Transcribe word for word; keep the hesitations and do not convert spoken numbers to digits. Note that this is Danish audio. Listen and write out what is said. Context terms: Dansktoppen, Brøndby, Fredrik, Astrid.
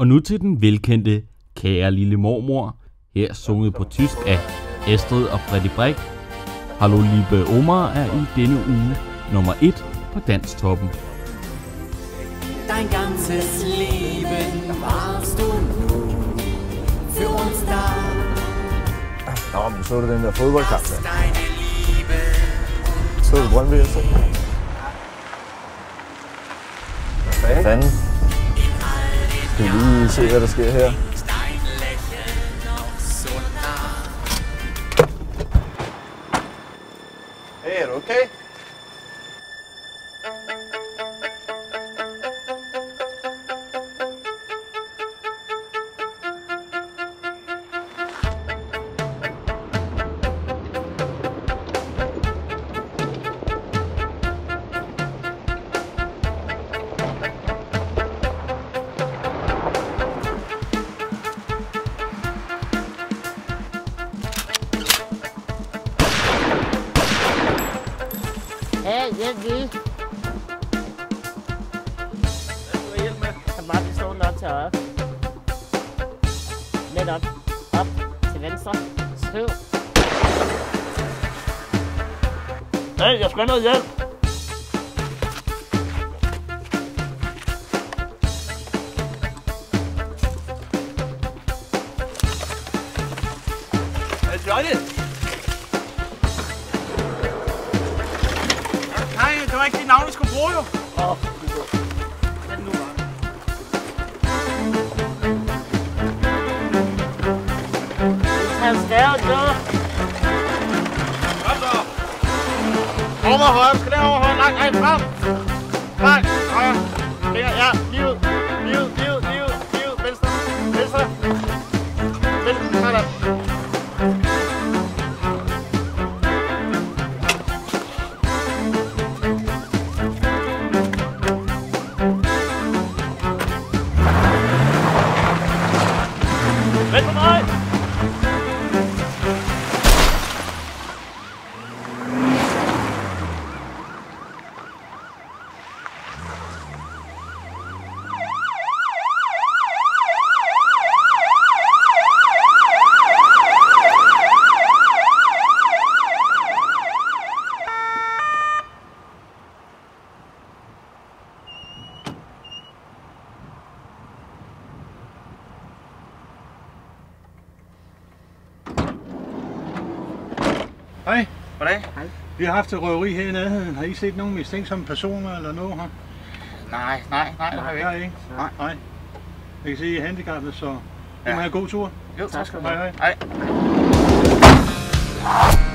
Og nu til den velkendte Kære lille mormor, her sunget på tysk af Astrid og Fredrik. Hallo liebe Oma er i denne uge nummer et på Dansktoppen. Dein ganzes Leben warst du nun für uns da. Nå, men så er det den der fodboldkamp. Så er det Brøndby, jeg så. Hvad fanden? Skal vi lige se, hvad der sker her? Hey, er du okay? Ja, jeg vil. Så bare pistolen op til højre. Lidt op. Op til venstre. Støv. Nej, jeg skal have noget hjælp. Hey, Johnny! Det var ikke det navn, vi skulle bruge, jo. Åh, det var det. Nu var det. Han skal jo døde. Kom så. Over højre. Skal der over højre? Langt, langt frem. Langt, højre. Her, ja. Lige ud. Lige ud, lige ud, lige ud, lige ud. Venstre. Venstre. Venstre. Sådan. Vent på mig! Hej. Goddag. Hej. Vi har haft et røveri her i nærheden. Har I set nogen mistænksomme personer eller noget her? Nej, nej, nej, det har vi ikke. ikke. Nej, nej. Jeg kan se, I er handicappede, så ja. Du må have en god tur. Jo, tak skal du have. Hej. Hej.